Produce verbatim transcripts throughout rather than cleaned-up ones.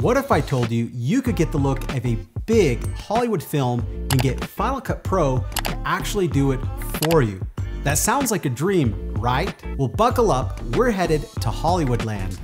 What if I told you you could get the look of a big Hollywood film and get Final Cut Pro to actually do it for you? That sounds like a dream, right? Well, buckle up, we're headed to Hollywood land.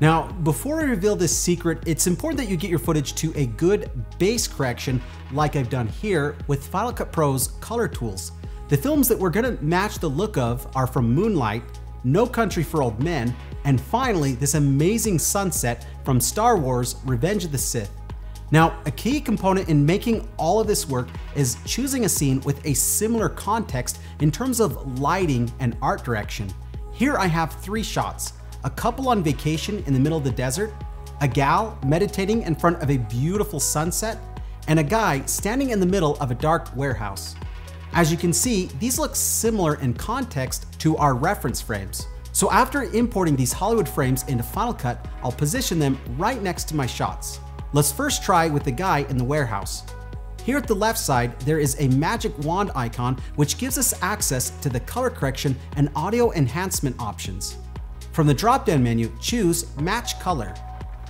Now, before I reveal this secret, it's important that you get your footage to a good base correction like I've done here with Final Cut Pro's color tools. The films that we're gonna match the look of are from Moonlight, No Country for Old Men, and finally, this amazing sunset from Star Wars Revenge of the Sith. Now, a key component in making all of this work is choosing a scene with a similar context in terms of lighting and art direction. Here I have three shots. A couple on vacation in the middle of the desert, a gal meditating in front of a beautiful sunset, and a guy standing in the middle of a dark warehouse. As you can see, these look similar in context to our reference frames. So after importing these Hollywood frames into Final Cut, I'll position them right next to my shots. Let's first try with the guy in the warehouse. Here at the left side, there is a magic wand icon which gives us access to the color correction and audio enhancement options. From the drop-down menu, choose Match Color.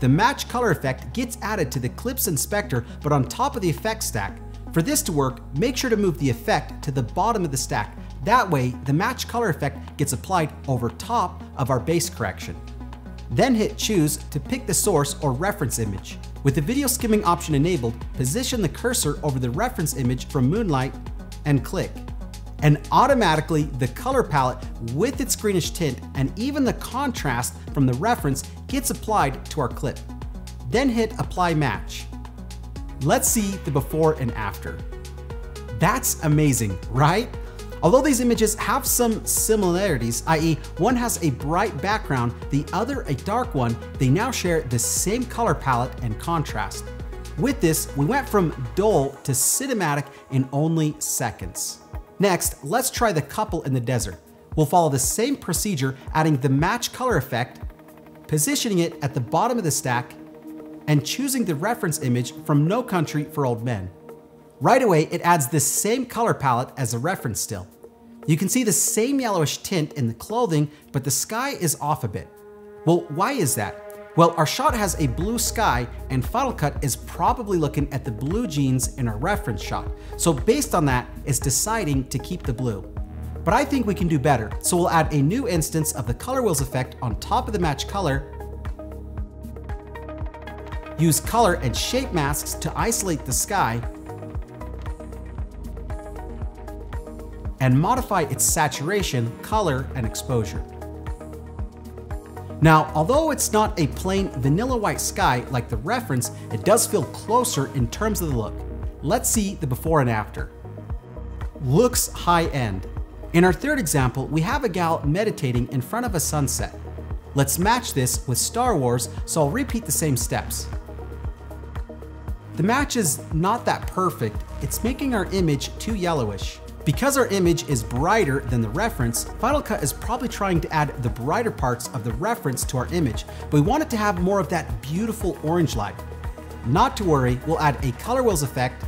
The Match Color effect gets added to the Clips Inspector, but on top of the effect stack. For this to work, make sure to move the effect to the bottom of the stack. That way, the Match Color effect gets applied over top of our base correction. Then hit Choose to pick the source or reference image. With the video skimming option enabled, position the cursor over the reference image from Moonlight and click. And automatically the color palette with its greenish tint and even the contrast from the reference gets applied to our clip. Then hit Apply Match. Let's see the before and after. That's amazing, right? Although these images have some similarities, that is one has a bright background, the other a dark one, they now share the same color palette and contrast. With this, we went from dull to cinematic in only seconds. Next, let's try the couple in the desert. We'll follow the same procedure, adding the match color effect, positioning it at the bottom of the stack, and choosing the reference image from No Country for Old Men. Right away, it adds the same color palette as the reference still. You can see the same yellowish tint in the clothing, but the sky is off a bit. Well, why is that? Well, our shot has a blue sky and Final Cut is probably looking at the blue jeans in our reference shot. So based on that, it's deciding to keep the blue. But I think we can do better. So we'll add a new instance of the color wheels effect on top of the match color. Use color and shape masks to isolate the sky. And modify its saturation, color, and exposure. Now, although it's not a plain vanilla white sky like the reference, it does feel closer in terms of the look. Let's see the before and after. Looks high end. In our third example, we have a gal meditating in front of a sunset. Let's match this with Star Wars, so I'll repeat the same steps. The match is not that perfect. It's making our image too yellowish. Because our image is brighter than the reference, Final Cut is probably trying to add the brighter parts of the reference to our image, but we want it to have more of that beautiful orange light. Not to worry, we'll add a color wheels effect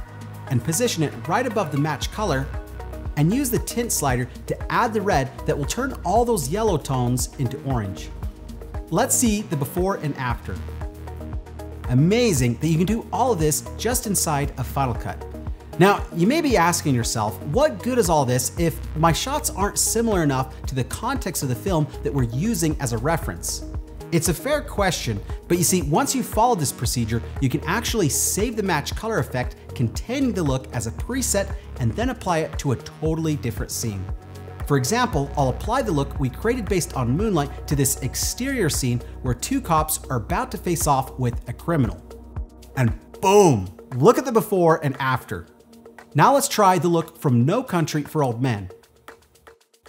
and position it right above the match color and use the tint slider to add the red that will turn all those yellow tones into orange. Let's see the before and after. Amazing that you can do all of this just inside of Final Cut. Now, you may be asking yourself, what good is all this if my shots aren't similar enough to the context of the film that we're using as a reference? It's a fair question, but you see, once you follow this procedure, you can actually save the match color effect containing the look as a preset and then apply it to a totally different scene. For example, I'll apply the look we created based on Moonlight to this exterior scene where two cops are about to face off with a criminal. And boom, look at the before and after. Now let's try the look from No Country for Old Men.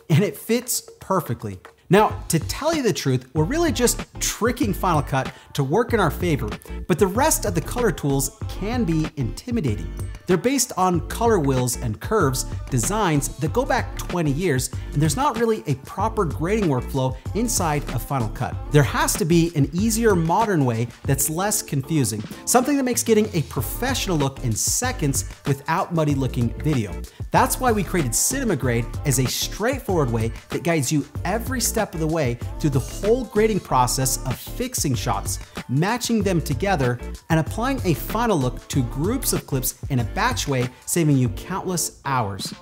And it fits perfectly. Now, to tell you the truth, we're really just tricking Final Cut to work in our favor, but the rest of the color tools can be intimidating. They're based on color wheels and curves, designs that go back twenty years, and there's not really a proper grading workflow inside of Final Cut. There has to be an easier, modern way that's less confusing, something that makes getting a professional look in seconds without muddy looking video. That's why we created Cinema Grade as a straightforward way that guides you every step of the way through the whole grading process of fixing shots, matching them together, and applying a final look to groups of clips in a batch way, saving you countless hours.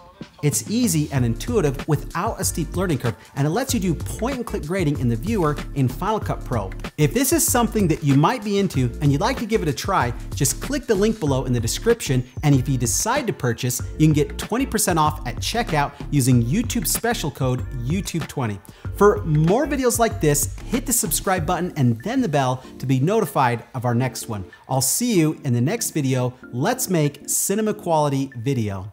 It's easy and intuitive without a steep learning curve, and it lets you do point and click grading in the viewer in Final Cut Pro. If this is something that you might be into and you'd like to give it a try, just click the link below in the description, and if you decide to purchase, you can get twenty percent off at checkout using YouTube special code YouTube twenty. For more videos like this, hit the subscribe button and then the bell to be notified of our next one. I'll see you in the next video. Let's make cinema quality video.